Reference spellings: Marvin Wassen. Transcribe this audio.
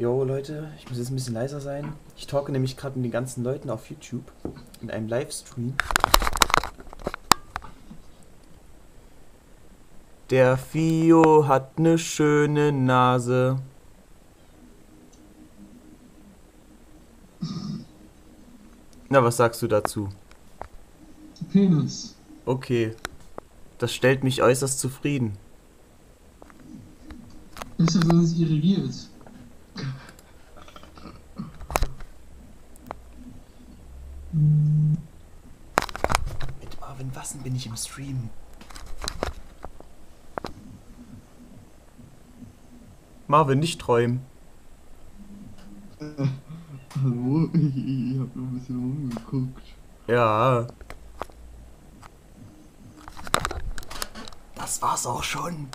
Jo Leute, ich muss jetzt ein bisschen leiser sein. Ich talke nämlich gerade mit den ganzen Leuten auf YouTube in einem Livestream, der Fio hat eine schöne Nase. Na, was sagst du dazu? Penis. Okay, das stellt mich äußerst zufrieden. Besser, wenn es irrigiert. Mit Marvin Wassen bin ich im Stream. Marvin, nicht träumen. Hallo, ich hab nur ein bisschen rumgeguckt. Ja. Das war's auch schon.